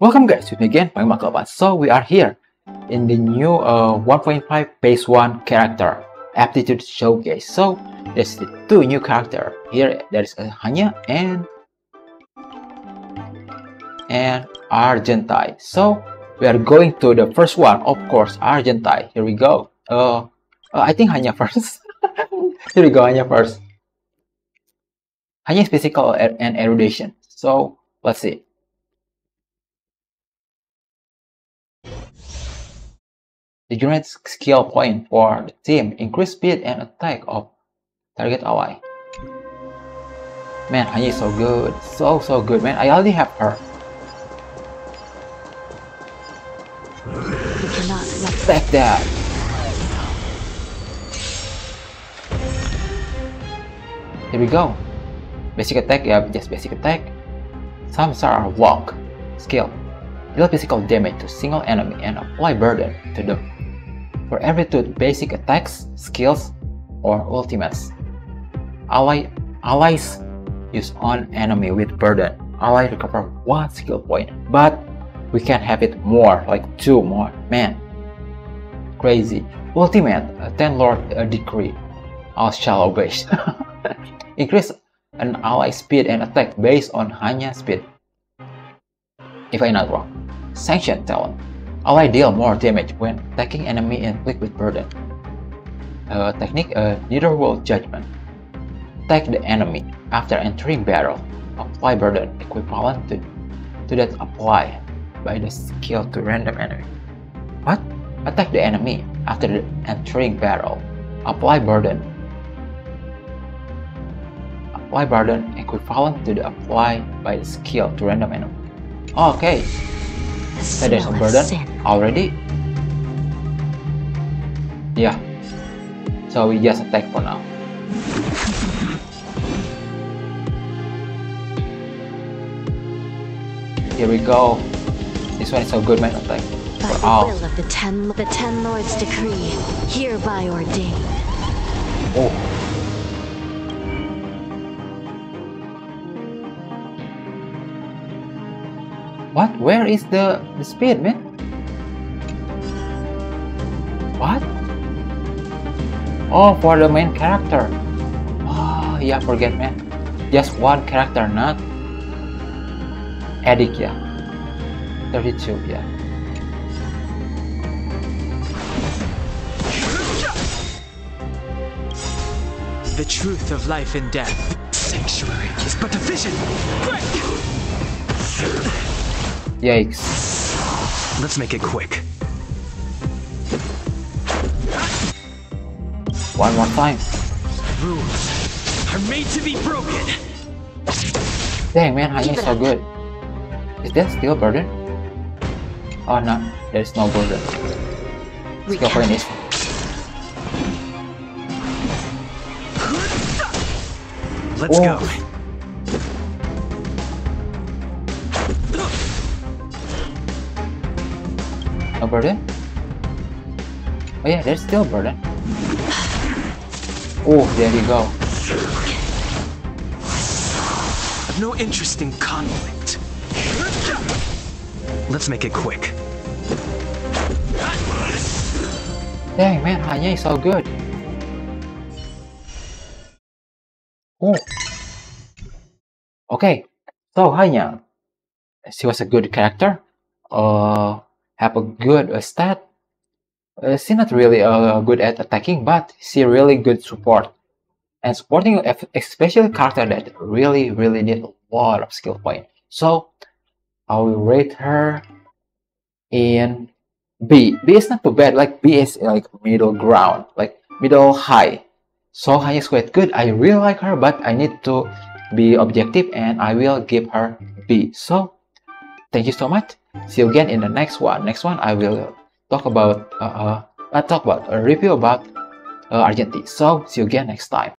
Welcome guys, with me again, Panglima Kegelapan. So we are here in the new 1.5 phase 1 character aptitude showcase. So there's the two new character here. There's Hanya and Argentai. So we are going to the first one, of course, Argentai. Here we go. I think Hanya first. Here we go, Hanya first. Hanya is physical and erudition. So let's see. The unit skill point for the team, increase speed and attack of target ally. Man, Hanya is so good, so good, man. I already have her. You cannot expect that. Here we go. Basic attack, yeah, just basic attack. Some sort of walk skill. Deal physical damage to single enemy and apply burden to them. For every two basic attacks, skills, or ultimates, allies use on enemy with burden. Ally recover 1 skill point, but we can have it more, like 2 more. Man, crazy. Ultimate, a 10 Lord Decree. I shall obey. Increase an ally speed and attack based on Hanya speed. If I'm not wrong. Sanction talent. Ally deal more damage when attacking enemy and inflict with burden. Technique, Nether World Judgment. Attack the enemy after entering barrel. Apply burden equivalent to that applied by the skill to random enemy. What? Attack the enemy after entering barrel. Apply burden equivalent to the applied by the skill to random enemy. Okay, so there's a burden already. Yeah, so we just attack for now. Here we go. This one is so good, man. Attack. By the will of the ten Lords decree, hereby ordained. Oh. What? Where is the speed, man? What? Oh, for the main character. Oh, yeah, forget, man. Just one character, not Edic, yeah. 32, yeah. The truth of life and death. Sanctuary is but a vision. Break! Yikes. Let's make it quick. One more time. Rules are made to be broken. Dang, man, Hanya is so good. Is there still a burden? Oh no, there is no burden. Let's go for this. Let's go. Burden? Oh yeah, there's still burden. Oh, there you go. I've no interest in conflict. Let's make it quick. Dang, man, Hanya is so good. Oh. Okay, so Hanya, she was a good character. Have a good stat. She's not really good at attacking, but she really good support. And supporting especially character that really need a lot of skill point. So I will rate her in B. B is not too bad. Like B is like middle ground, like middle high. So Hanya is quite good. I really like her, but I need to be objective and I will give her B. So thank you so much. See you again in the next one. Next one, I will talk about a review about Argentai. So see you again next time.